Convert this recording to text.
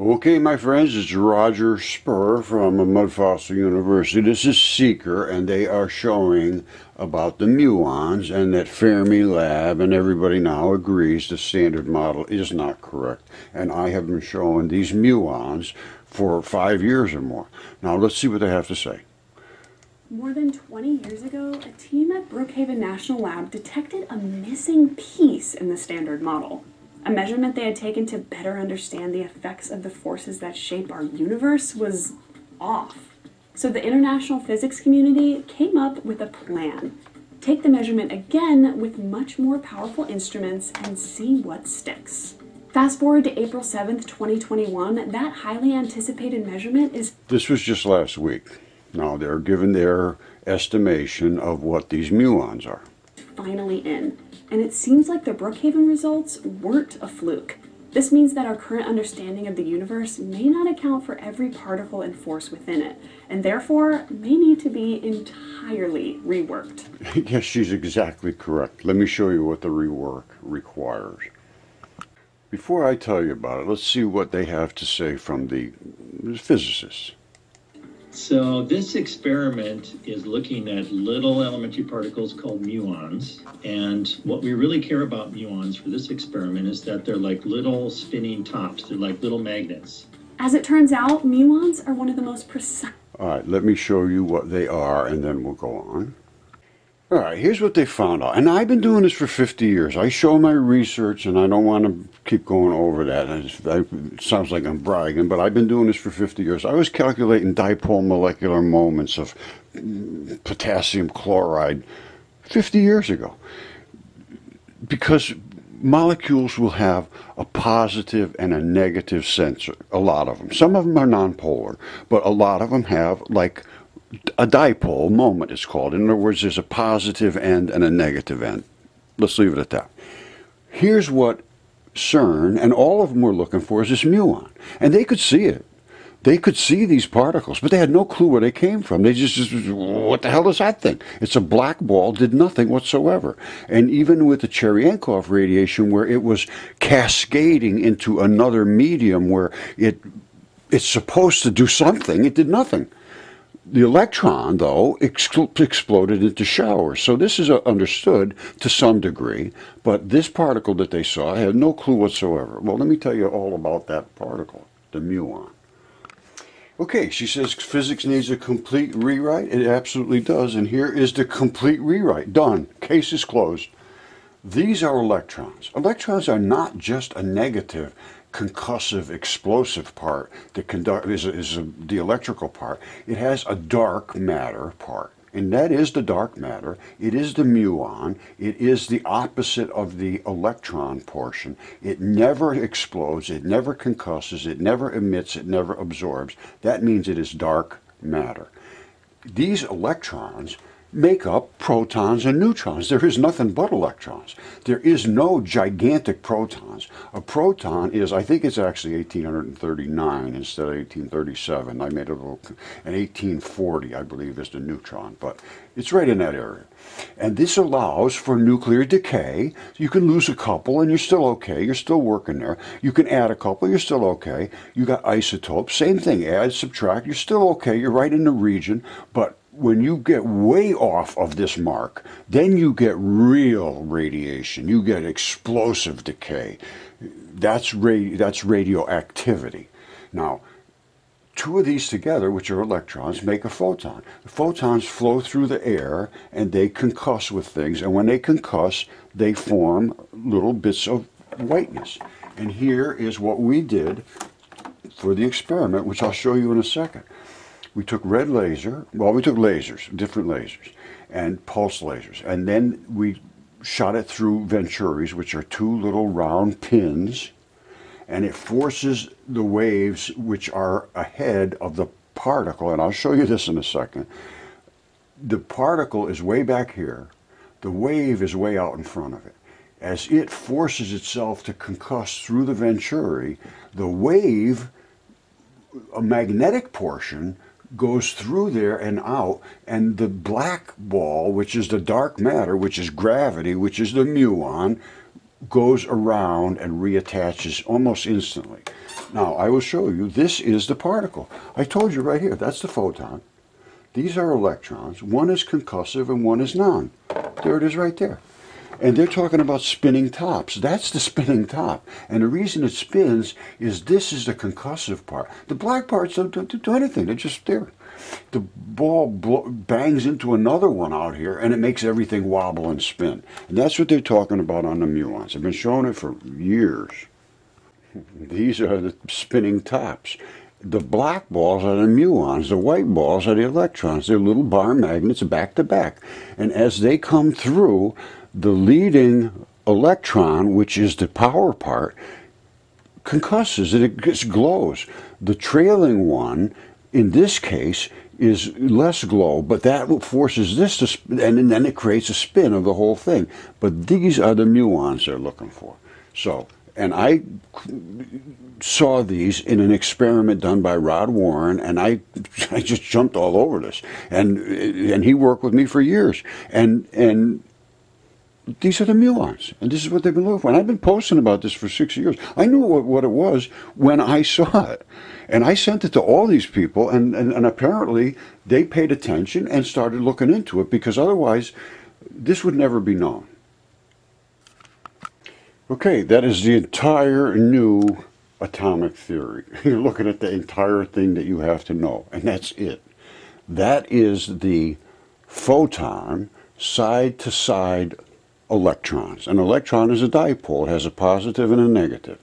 Okay, my friends, it's Roger Spurr from Mudfossil University. This is Seeker, and they are showing about the muons and that Fermilab, and everybody now agrees the standard model is not correct. And I have been showing these muons for 5 years or more. Now, let's see what they have to say. More than 20 years ago, a team at Brookhaven National Lab detected a missing piece in the standard model. A measurement they had taken to better understand the effects of the forces that shape our universe was off. So the international physics community came up with a plan. Take the measurement again with much more powerful instruments and see what sticks. Fast forward to April 7th, 2021, that highly anticipated measurement is... This was just last week. Now they're given their estimation of what these muons are. Finally in. And it seems like the Brookhaven results weren't a fluke. This means that our current understanding of the universe may not account for every particle and force within it, and therefore may need to be entirely reworked. Yes, she's exactly correct. Let me show you what the rework requires. Before I tell you about it, let's see what they have to say from the physicists. So this experiment is looking at little elementary particles called muons, and what we really care about muons for this experiment is that they're like little spinning tops, they're like little magnets. As it turns out, muons are one of the most precise... Alright, let me show you what they are and then we'll go on. Alright, here's what they found out, and I've been doing this for 50 years. I show my research and I don't want to keep going over that. It sounds like I'm bragging, but I've been doing this for 50 years. I was calculating dipole molecular moments of potassium chloride 50 years ago because molecules will have a positive and a negative sensor, a lot of them. Some of them are nonpolar, but a lot of them have like a dipole moment, it's called. In other words, there's a positive end and a negative end. Let's leave it at that. Here's what CERN and all of them were looking for, is this muon. And they could see it. They could see these particles, but they had no clue where they came from. They just, what the hell is that thing? It's a black ball, did nothing whatsoever. And even with the Cherenkov radiation, where it was cascading into another medium where it's supposed to do something, it did nothing. The electron, though, exploded into showers. So this is understood to some degree, but this particle that they saw, I had no clue whatsoever. Well, let me tell you all about that particle, the muon. Okay, she says physics needs a complete rewrite. It absolutely does, and here is the complete rewrite. Done. Case is closed. These are electrons. Electrons are not just a negative, concussive, explosive part that is the electrical part. It has a dark matter part, and that is the dark matter. It is the muon. It is the opposite of the electron portion. It never explodes. It never concusses. It never emits. It never absorbs. That means it is dark matter. These electrons make up protons and neutrons. There is nothing but electrons. There is no gigantic protons. A proton is, I think it's actually 1839 instead of 1837. I made a little, and 1840 I believe is the neutron, but it's right in that area. And this allows for nuclear decay. You can lose a couple and you're still okay. You're still working there. You can add a couple, you're still okay. You got isotopes, same thing, add, subtract, you're still okay. You're right in the region, but when you get way off of this mark, then you get real radiation. You get explosive decay. That's radioactivity. Now, two of these together, which are electrons, make a photon. The photons flow through the air, and they concuss with things. And when they concuss, they form little bits of whiteness. And here is what we did for the experiment, which I'll show you in a second. We took red laser, well, we took lasers, different lasers, and pulse lasers, and then we shot it through venturis, which are two little round pins, and it forces the waves which are ahead of the particle, and I'll show you this in a second. The particle is way back here, the wave is way out in front of it. As it forces itself to concuss through the venturi, the wave, a magnetic portion, goes through there and out, and the black ball, which is the dark matter, which is gravity, which is the muon, goes around and reattaches almost instantly. Now, I will show you, this is the particle. I told you right here, that's the photon. These are electrons. One is concussive and one is non. There it is right there. And they're talking about spinning tops. That's the spinning top. And the reason it spins is this is the concussive part. The black parts don't do anything. They're just there. The ball bangs into another one out here, and it makes everything wobble and spin. And that's what they're talking about on the muons. I've been showing it for years. These are the spinning tops. The black balls are the muons, the white balls are the electrons. They're little bar magnets back to back. And as they come through, the leading electron, which is the power part, concusses and it just glows. The trailing one, in this case, is less glow, but that forces this to spin, and then it creates a spin of the whole thing. But these are the muons they're looking for. So, and I saw these in an experiment done by Rod Warren, and I just jumped all over this. And he worked with me for years. And these are the muons, and this is what they've been looking for. And I've been posting about this for 6 years. I knew what it was when I saw it. And I sent it to all these people, and apparently they paid attention and started looking into it, because otherwise this would never be known. Okay, that is the entire new atomic theory. You're looking at the entire thing that you have to know, and that's it. That is the photon side-to-side electrons. An electron is a dipole. It has a positive and a negative.